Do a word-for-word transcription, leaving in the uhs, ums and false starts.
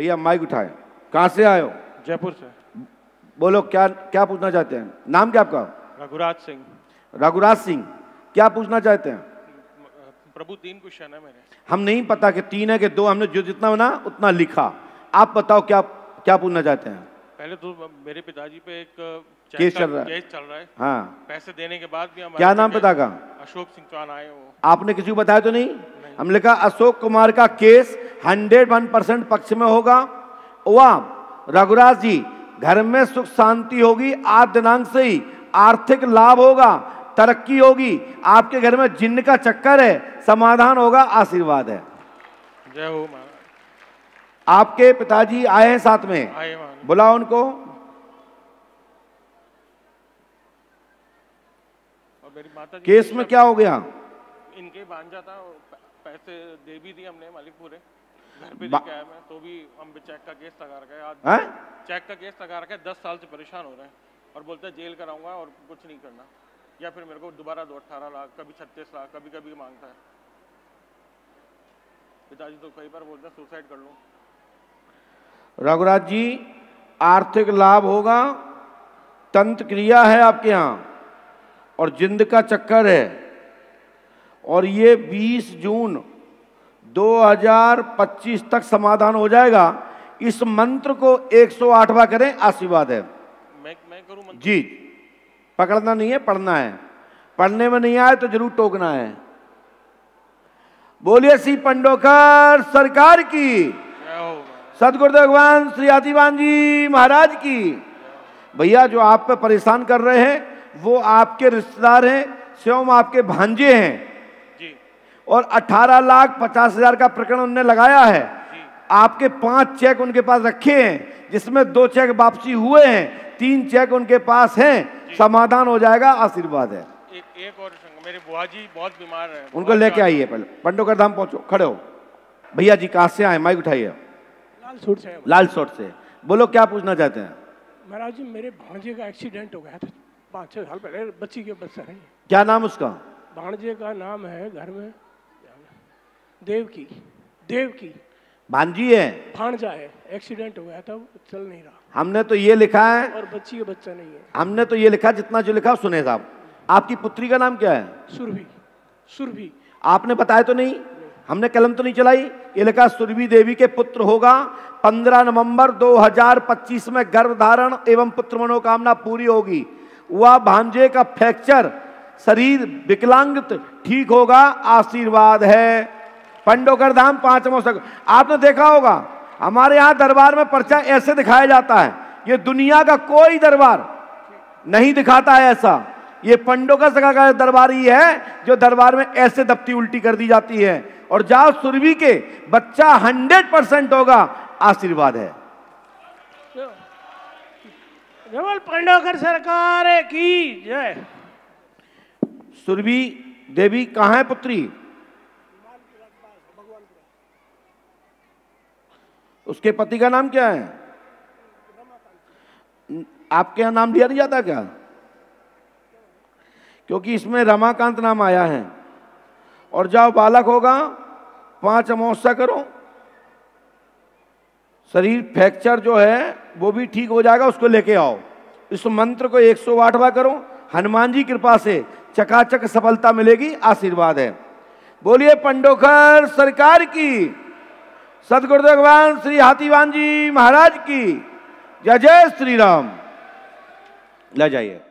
भैया माइक उठाए, कहाँ से आए हो? जयपुर से। बोलो क्या क्या पूछना चाहते हैं? नाम क्या आपका? रघुराज सिंह। रघुराज सिंह, क्या पूछना चाहते हैं? प्रभु तीन क्वेश्चन है मेरे। हम नहीं पता कि तीन है कि दो, हमने जो जितना बना उतना लिखा। आप बताओ क्या क्या पूछना चाहते हैं? पहले तो मेरे पिताजी पे एक केस चल रहा है, केस चल रहा है। हाँ। पैसे देने के बाद भी क्या नाम पता का? अशोक सिंह चौहान आए हो। आपने किसी को बताया तो नहीं? नहीं। हमने कहा अशोक कुमार का केस हंड्रेड वन परसेंट पक्ष में होगा। वाह रघुराज जी, घर में सुख शांति होगी, आज दिनांक से ही आर्थिक लाभ होगा, तरक्की होगी, आपके घर में जिन्न का चक्कर है, समाधान होगा, आशीर्वाद है। जय हो। आपके पिताजी आए हैं साथ में, बुलाओ उनको। केस में क्या हो गया? इनके भांजा था, पैसे दे भी दिए हमने, मालिक पूरे घर पे लेके आया मैं, तो भी हम चेक का केस लगा रखा है। आज चेक का केस लगा रखा है, दस साल से परेशान हो रहे हैं और बोलते हैं जेल कराऊंगा और कुछ नहीं करना, या फिर मेरे को दोबारा दो अट्ठारह लाख कभी छत्तीस लाख कभी कभी मांगता है। पिताजी तो कई बार बोलते हैं सुसाइड कर लो। रघुराज जी, आर्थिक लाभ होगा, तंत्र क्रिया है आपके यहाँ और जिंद का चक्कर है, और ये बीस जून दो हज़ार पच्चीस तक समाधान हो जाएगा। इस मंत्र को एक सौ आठ बार करें, आशीर्वाद है। मैं मैं करूं मंत्र? जी, पकड़ना नहीं है, पढ़ना है। पढ़ने में नहीं आए तो जरूर टोकना है। बोलिए श्री पंडोखर सरकार की, सदगुरुदेव भगवान श्री हाथीवान जी महाराज की। भैया जो आप पे परेशान कर रहे हैं वो आपके रिश्तेदार हैं, स्वयं आपके भांजे हैं जी। और अठारह लाख पचास हजार का प्रकरण उनने लगाया है। आपके पांच चेक उनके पास रखे हैं, जिसमें दो चेक वापसी हुए हैं, तीन चेक उनके पास हैं, समाधान हो जाएगा, आशीर्वाद है। ए, एक और मेरे बुआ जी बहुत बीमार हैं, उनको लेके आइए। पहले पंडोखर धाम पहुंचो, खड़े हो। भैया जी कहाँ से आए? माइक उठाइए। लाल सोट से, बोलो क्या पूछना चाहते हैं? महाराज जी, मेरे भांजे का एक्सीडेंट हो गया था पाँच छः साल पहले, बच्ची के बच्चा है। क्या नाम उसका? भांजे का नाम है घर में देवकी। देवकी भांजी है, भांजा है। एक्सीडेंट हो गया था, चल नहीं रहा। हमने तो ये लिखा है और बच्ची का बच्चा नहीं है। हमने तो ये लिखा, जितना जो लिखा सुने साहब। आपकी पुत्री का नाम क्या है? सुरभि। सुरभि आपने बताया तो नहीं? नहीं, हमने कलम तो नहीं चलाई। ये लिखा सुरभि देवी के पुत्र होगा। पंद्रह नवंबर दो हज़ार पच्चीस में गर्भधारण एवं पुत्र मनोकामना पूरी होगी। वह भांजे का फ्रैक्चर शरीर विकलांग ठीक होगा, आशीर्वाद है। पंडोखर धाम पांचवा सत्र। आपने देखा होगा हमारे यहाँ दरबार में पर्चा ऐसे दिखाया जाता है, ये दुनिया का कोई दरबार नहीं दिखाता है ऐसा। ये पंडोखर सगा का दरबार ही है जो दरबार में ऐसे दफ्ती उल्टी कर दी जाती है। और जाओ सुरभि के बच्चा हंड्रेड परसेंट होगा, आशीर्वाद है। केवल पंडोखर सरकार की जय। सुरभि देवी कहाँ है पुत्री? उसके पति का नाम क्या है? आपके यहाँ नाम दिया नहीं जाता क्या? क्योंकि इसमें रमाकांत नाम आया है। और जाओ बालक होगा, पांच अमावस्या करो, शरीर फ्रैक्चर जो है वो भी ठीक हो जाएगा, उसको लेके आओ। इस मंत्र को एक सौ आठ बार करो, हनुमान जी कृपा से चकाचक सफलता मिलेगी, आशीर्वाद है। बोलिए पंडोखर सरकार की, सदगुरुदेव भगवान श्री हाथीवान जी महाराज की। जय जय श्री राम। ले जाइए।